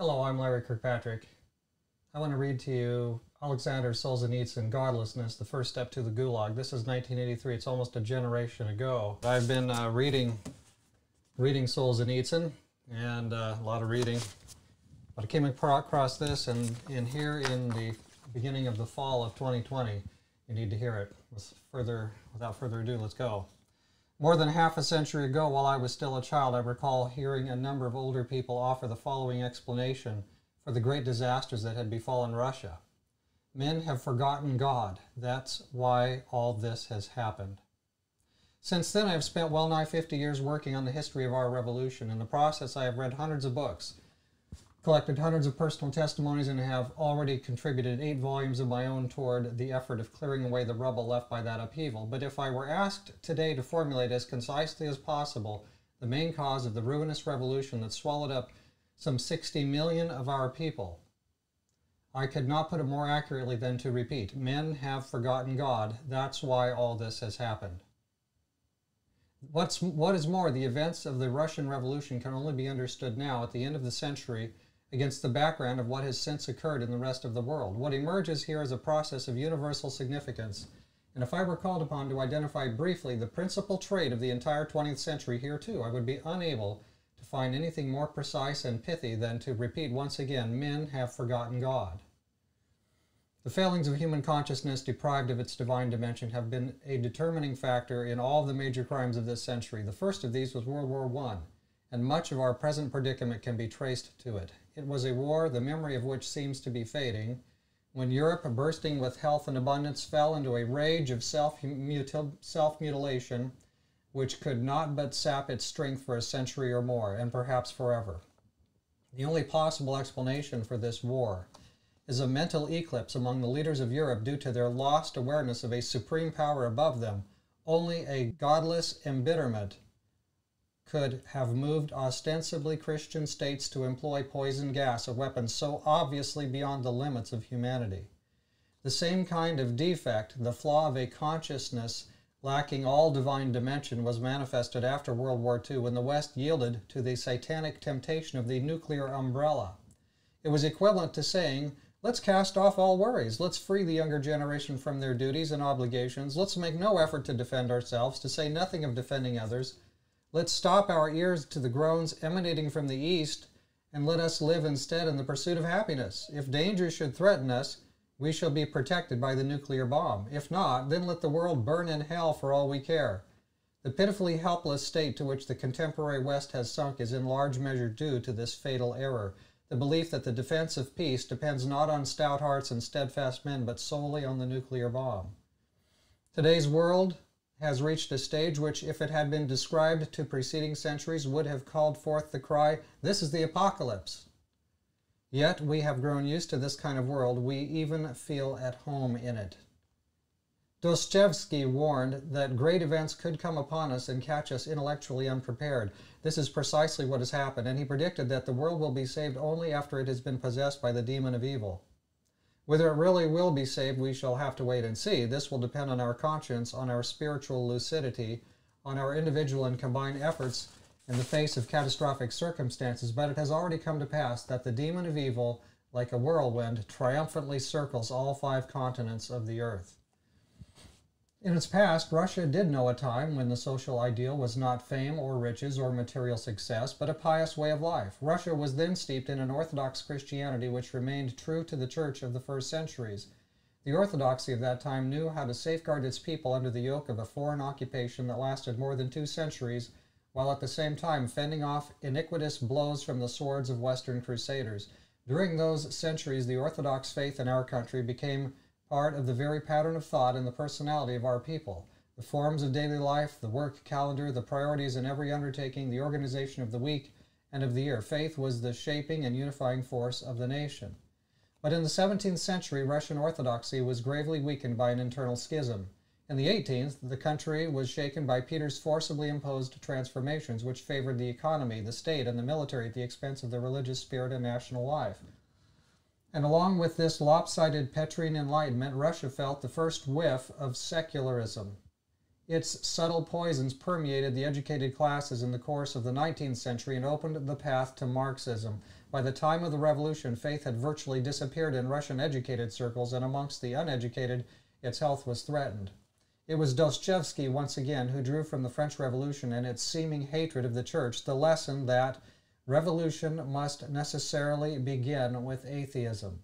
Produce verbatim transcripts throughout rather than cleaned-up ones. Hello, I'm Larry Kirkpatrick. I want to read to you Alexander Solzhenitsyn, Godlessness, The First Step to the Gulag. This is nineteen eighty-three. It's almost a generation ago. I've been uh, reading reading Solzhenitsyn and uh, a lot of reading. But I came across this and in here in the beginning of the fall of twenty twenty. You need to hear it. With further, without further ado, let's go. More than half a century ago, while I was still a child, I recall hearing a number of older people offer the following explanation for the great disasters that had befallen Russia. Men have forgotten God. That's why all this has happened. Since then, I have spent well nigh fifty years working on the history of our revolution. In the process, I have read hundreds of books, collected hundreds of personal testimonies, and have already contributed eight volumes of my own toward the effort of clearing away the rubble left by that upheaval. But if I were asked today to formulate as concisely as possible the main cause of the ruinous revolution that swallowed up some sixty million of our people, I could not put it more accurately than to repeat, men have forgotten God. That's why all this has happened. What's, what is more, the events of the Russian Revolution can only be understood now at the end of the century against the background of what has since occurred in the rest of the world. What emerges here is a process of universal significance, and if I were called upon to identify briefly the principal trait of the entire twentieth century here too, I would be unable to find anything more precise and pithy than to repeat once again, men have forgotten God. The failings of human consciousness deprived of its divine dimension have been a determining factor in all the major crimes of this century. The first of these was World War One, and much of our present predicament can be traced to it. It was a war, the memory of which seems to be fading, when Europe, bursting with health and abundance, fell into a rage of self-mutilation, which could not but sap its strength for a century or more, and perhaps forever. The only possible explanation for this war is a mental eclipse among the leaders of Europe due to their lost awareness of a supreme power above them. Only a godless embitterment could have moved ostensibly Christian states to employ poison gas, a weapon so obviously beyond the limits of humanity. The same kind of defect, the flaw of a consciousness lacking all divine dimension, was manifested after World War Two when the West yielded to the satanic temptation of the nuclear umbrella. It was equivalent to saying, let's cast off all worries, let's free the younger generation from their duties and obligations, let's make no effort to defend ourselves, to say nothing of defending others, let's stop our ears to the groans emanating from the East, and let us live instead in the pursuit of happiness. If danger should threaten us, we shall be protected by the nuclear bomb. If not, then let the world burn in hell for all we care. The pitifully helpless state to which the contemporary West has sunk is in large measure due to this fatal error, the belief that the defense of peace depends not on stout hearts and steadfast men, but solely on the nuclear bomb. Today's world has reached a stage which, if it had been described to preceding centuries, would have called forth the cry, "This is the apocalypse." Yet we have grown used to this kind of world. We even feel at home in it. Dostoevsky warned that great events could come upon us and catch us intellectually unprepared. This is precisely what has happened, and he predicted that the world will be saved only after it has been possessed by the demon of evil. Whether it really will be saved, we shall have to wait and see. This will depend on our conscience, on our spiritual lucidity, on our individual and combined efforts in the face of catastrophic circumstances. But it has already come to pass that the demon of evil, like a whirlwind, triumphantly circles all five continents of the earth. In its past, Russia did know a time when the social ideal was not fame or riches or material success, but a pious way of life. Russia was then steeped in an Orthodox Christianity which remained true to the Church of the first centuries. The Orthodoxy of that time knew how to safeguard its people under the yoke of a foreign occupation that lasted more than two centuries, while at the same time fending off iniquitous blows from the swords of Western crusaders. During those centuries, the Orthodox faith in our country became part of the very pattern of thought and the personality of our people. The forms of daily life, the work calendar, the priorities in every undertaking, the organization of the week and of the year. Faith was the shaping and unifying force of the nation. But in the seventeenth century, Russian Orthodoxy was gravely weakened by an internal schism. In the eighteenth, the country was shaken by Peter's forcibly imposed transformations, which favored the economy, the state, and the military at the expense of the religious spirit and national life. And along with this lopsided Petrine enlightenment, Russia felt the first whiff of secularism. Its subtle poisons permeated the educated classes in the course of the nineteenth century and opened the path to Marxism, By the time of the revolution, faith had virtually disappeared in Russian educated circles, and amongst the uneducated, its health was threatened. It was Dostoevsky, once again, who drew from the French Revolution and its seeming hatred of the Church the lesson that revolution must necessarily begin with atheism.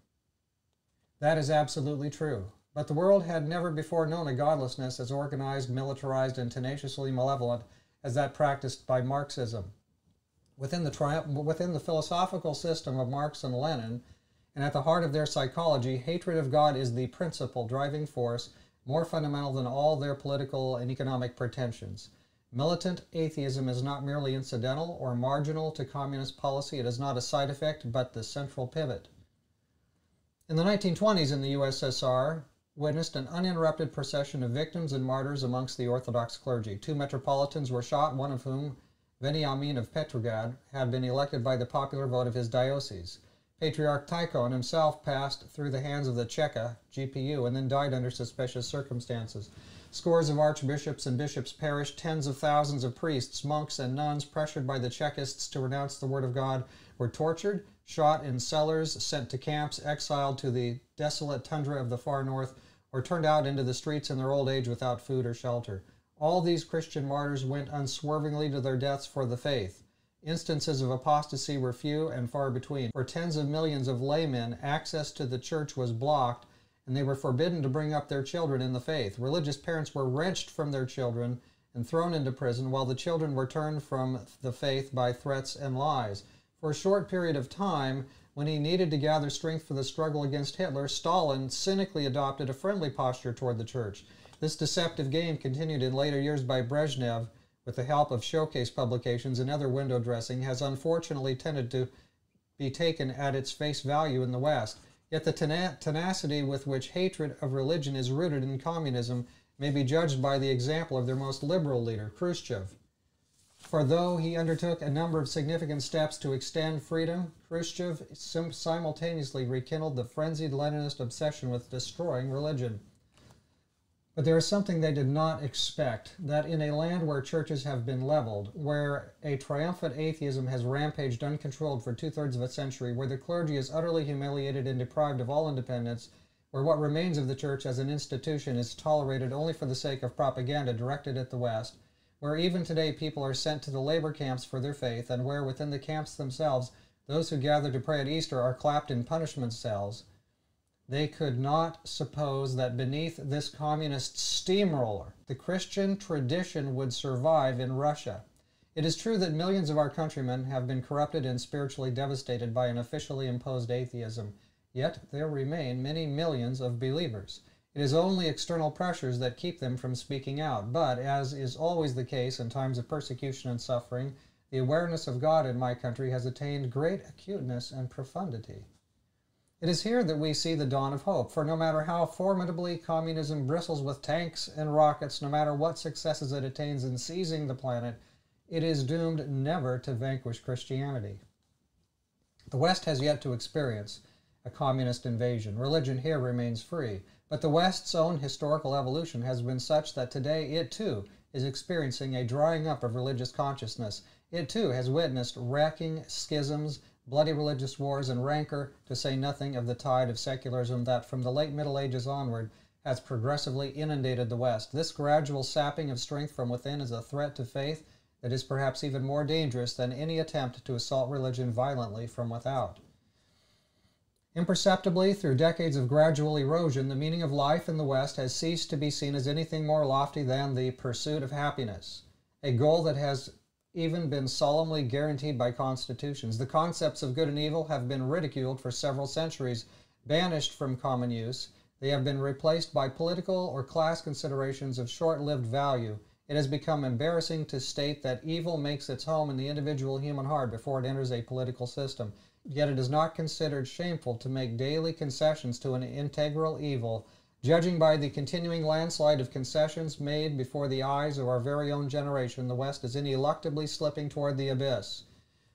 That is absolutely true. But the world had never before known a godlessness as organized, militarized, and tenaciously malevolent as that practiced by Marxism. Within the, tri within the philosophical system of Marx and Lenin, and at the heart of their psychology, hatred of God is the principal driving force, more fundamental than all their political and economic pretensions. Militant atheism is not merely incidental or marginal to communist policy. It is not a side effect, but the central pivot. In the nineteen twenties in the U S S R, witnessed an uninterrupted procession of victims and martyrs amongst the Orthodox clergy. Two metropolitans were shot, one of whom, Veniamin of Petrograd, had been elected by the popular vote of his diocese. Patriarch Tikhon himself passed through the hands of the Cheka, G P U, and then died under suspicious circumstances. Scores of archbishops and bishops perished, tens of thousands of priests, monks, and nuns, pressured by the Chekists to renounce the Word of God, were tortured, shot in cellars, sent to camps, exiled to the desolate tundra of the far north, or turned out into the streets in their old age without food or shelter. All these Christian martyrs went unswervingly to their deaths for the faith. Instances of apostasy were few and far between. For tens of millions of laymen, access to the church was blocked, and they were forbidden to bring up their children in the faith. Religious parents were wrenched from their children and thrown into prison, while the children were turned from the faith by threats and lies. For a short period of time, when he needed to gather strength for the struggle against Hitler, Stalin cynically adopted a friendly posture toward the church. This deceptive game continued in later years by Brezhnev, with the help of showcase publications and other window dressing, has unfortunately tended to be taken at its face value in the West. Yet the tena tenacity with which hatred of religion is rooted in communism may be judged by the example of their most liberal leader, Khrushchev. For though he undertook a number of significant steps to extend freedom, Khrushchev sim simultaneously rekindled the frenzied Leninist obsession with destroying religion. But there is something they did not expect, that in a land where churches have been leveled, where a triumphant atheism has rampaged uncontrolled for two-thirds of a century, where the clergy is utterly humiliated and deprived of all independence, where what remains of the church as an institution is tolerated only for the sake of propaganda directed at the West, where even today people are sent to the labor camps for their faith, and where within the camps themselves, those who gather to pray at Easter are clapped in punishment cells, they could not suppose that beneath this communist steamroller, the Christian tradition would survive in Russia. It is true that millions of our countrymen have been corrupted and spiritually devastated by an officially imposed atheism, yet there remain many millions of believers. It is only external pressures that keep them from speaking out, but, as is always the case in times of persecution and suffering, the awareness of God in my country has attained great acuteness and profundity. It is here that we see the dawn of hope, for no matter how formidably communism bristles with tanks and rockets, no matter what successes it attains in seizing the planet, it is doomed never to vanquish Christianity. The West has yet to experience a communist invasion. Religion here remains free. But the West's own historical evolution has been such that today it, too, is experiencing a drying up of religious consciousness. It, too, has witnessed racking schisms, bloody religious wars, and rancor, to say nothing of the tide of secularism that, from the late Middle Ages onward, has progressively inundated the West. This gradual sapping of strength from within is a threat to faith that is perhaps even more dangerous than any attempt to assault religion violently from without. Imperceptibly, through decades of gradual erosion, the meaning of life in the West has ceased to be seen as anything more lofty than the pursuit of happiness, a goal that has even been solemnly guaranteed by constitutions. The concepts of good and evil have been ridiculed for several centuries, banished from common use. They have been replaced by political or class considerations of short-lived value. It has become embarrassing to state that evil makes its home in the individual human heart before it enters a political system. Yet it is not considered shameful to make daily concessions to an integral evil, judging by the continuing landslide of concessions made before the eyes of our very own generation. The West is ineluctably slipping toward the abyss.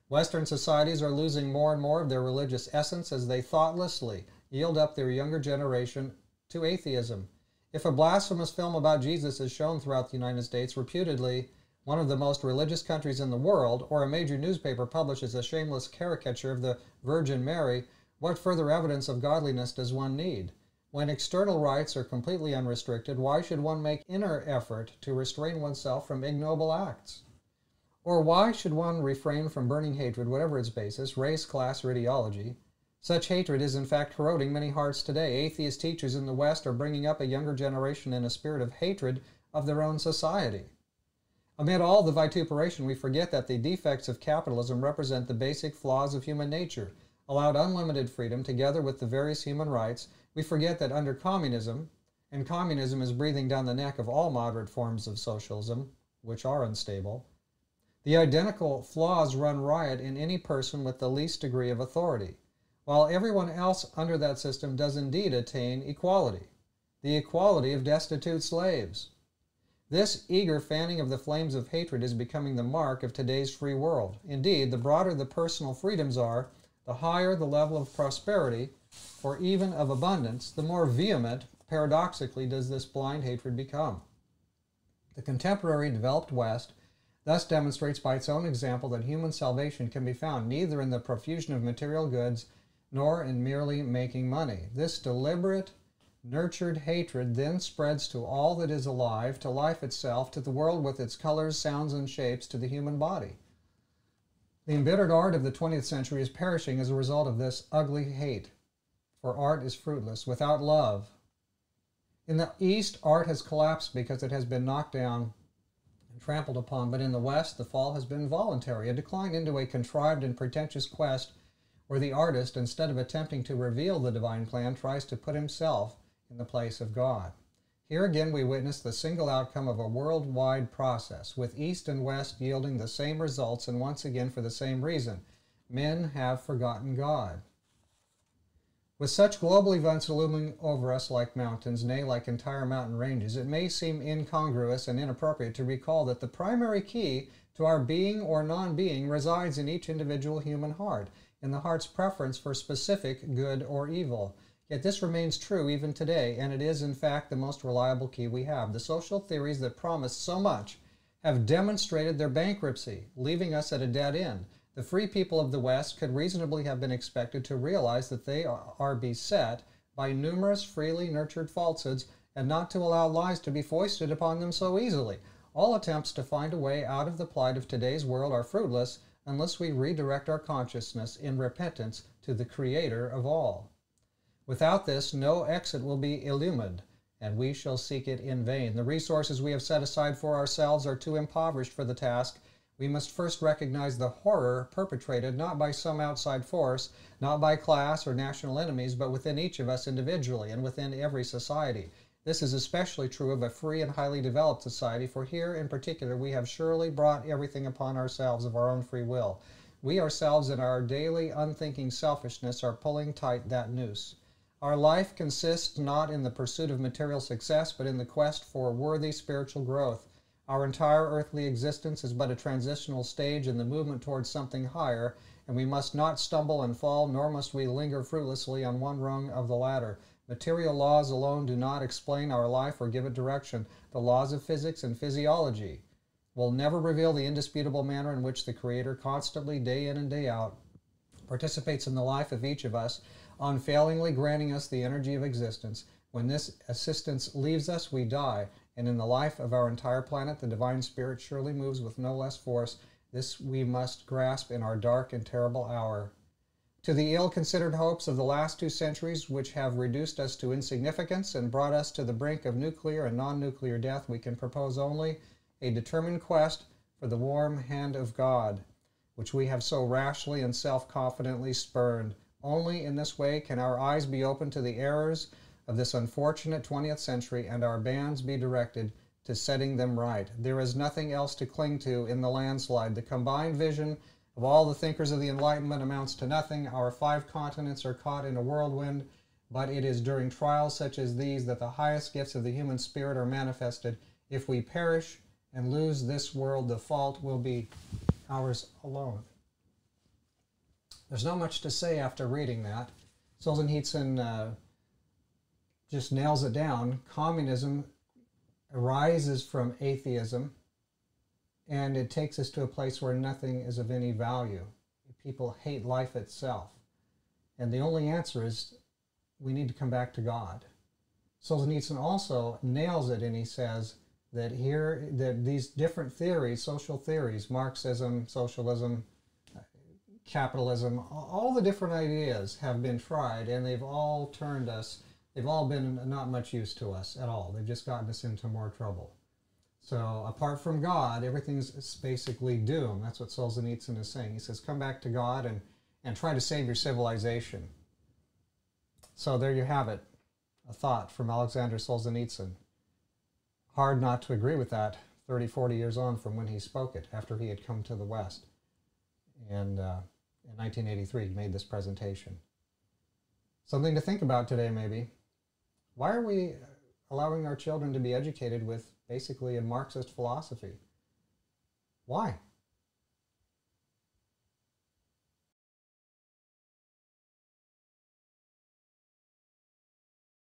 Western societies are losing more and more of their religious essence as they thoughtlessly yield up their younger generation to atheism. If a blasphemous film about Jesus is shown throughout the United States, reputedly one of the most religious countries in the world, or a major newspaper publishes a shameless caricature of the Virgin Mary, what further evidence of godliness does one need? When external rights are completely unrestricted, why should one make inner effort to restrain oneself from ignoble acts? Or why should one refrain from burning hatred, whatever its basis, race, class, or ideology? Such hatred is in fact corroding many hearts today. Atheist teachers in the West are bringing up a younger generation in a spirit of hatred of their own society. Amid all the vituperation, we forget that the defects of capitalism represent the basic flaws of human nature. Allowed unlimited freedom, together with the various human rights, we forget that under communism, and communism is breathing down the neck of all moderate forms of socialism, which are unstable, the identical flaws run riot in any person with the least degree of authority, while everyone else under that system does indeed attain equality, the equality of destitute slaves. This eager fanning of the flames of hatred is becoming the mark of today's free world. Indeed, the broader the personal freedoms are, the higher the level of prosperity, or even of abundance, the more vehement, paradoxically, does this blind hatred become. The contemporary developed West thus demonstrates by its own example that human salvation can be found neither in the profusion of material goods nor in merely making money. This deliberate, nurtured hatred then spreads to all that is alive, to life itself, to the world with its colors, sounds, and shapes, to the human body. The embittered art of the twentieth century is perishing as a result of this ugly hate, for art is fruitless without love. In the East, art has collapsed because it has been knocked down and trampled upon, but in the West, the fall has been voluntary, a decline into a contrived and pretentious quest where the artist, instead of attempting to reveal the divine plan, tries to put himself in the place of God. Here again we witness the single outcome of a worldwide process, with East and West yielding the same results, and once again for the same reason. Men have forgotten God. With such global events looming over us like mountains, nay, like entire mountain ranges, it may seem incongruous and inappropriate to recall that the primary key to our being or non-being resides in each individual human heart, in the heart's preference for specific good or evil. Yet this remains true even today, and it is in fact the most reliable key we have. The social theories that promised so much have demonstrated their bankruptcy, leaving us at a dead end. The free people of the West could reasonably have been expected to realize that they are beset by numerous freely nurtured falsehoods and not to allow lies to be foisted upon them so easily. All attempts to find a way out of the plight of today's world are fruitless unless we redirect our consciousness in repentance to the Creator of all. Without this, no exit will be illumined, and we shall seek it in vain. The resources we have set aside for ourselves are too impoverished for the task. We must first recognize the horror perpetrated not by some outside force, not by class or national enemies, but within each of us individually and within every society. This is especially true of a free and highly developed society, for here in particular we have surely brought everything upon ourselves of our own free will. We ourselves in our daily unthinking selfishness are pulling tight that noose. Our life consists not in the pursuit of material success, but in the quest for worthy spiritual growth. Our entire earthly existence is but a transitional stage in the movement towards something higher, and we must not stumble and fall, nor must we linger fruitlessly on one rung of the ladder. Material laws alone do not explain our life or give it direction. The laws of physics and physiology will never reveal the indisputable manner in which the Creator constantly, day in and day out, participates in the life of each of us, unfailingly granting us the energy of existence. When this assistance leaves us, we die, and in the life of our entire planet, the divine spirit surely moves with no less force. This we must grasp in our dark and terrible hour. To the ill-considered hopes of the last two centuries, which have reduced us to insignificance and brought us to the brink of nuclear and non-nuclear death, we can propose only a determined quest for the warm hand of God, which we have so rashly and self-confidently spurned. Only in this way can our eyes be opened to the errors of this unfortunate twentieth century and our bands be directed to setting them right. There is nothing else to cling to in the landslide. The combined vision of all the thinkers of the Enlightenment amounts to nothing. Our five continents are caught in a whirlwind, but it is during trials such as these that the highest gifts of the human spirit are manifested. If we perish and lose this world, the fault will be ours alone. There's not much to say after reading that. Solzhenitsyn uh, just nails it down. Communism arises from atheism. and it takes us to a place where nothing is of any value. People hate life itself. And the only answer is we need to come back to God. Solzhenitsyn also nails it, and he says that here that these different theories, social theories, Marxism, socialism, capitalism, all the different ideas have been tried, and they've all turned us, they've all been not much use to us at all. They've just gotten us into more trouble. So apart from God, everything's basically doom. That's what Solzhenitsyn is saying. He says, come back to God and, and try to save your civilization. So there you have it, a thought from Alexander Solzhenitsyn. Hard not to agree with that thirty, forty years on from when he spoke it, after he had come to the West. And uh, in nineteen eighty-three, he made this presentation. Something to think about today, maybe. Why are we allowing our children to be educated with basically a Marxist philosophy? Why?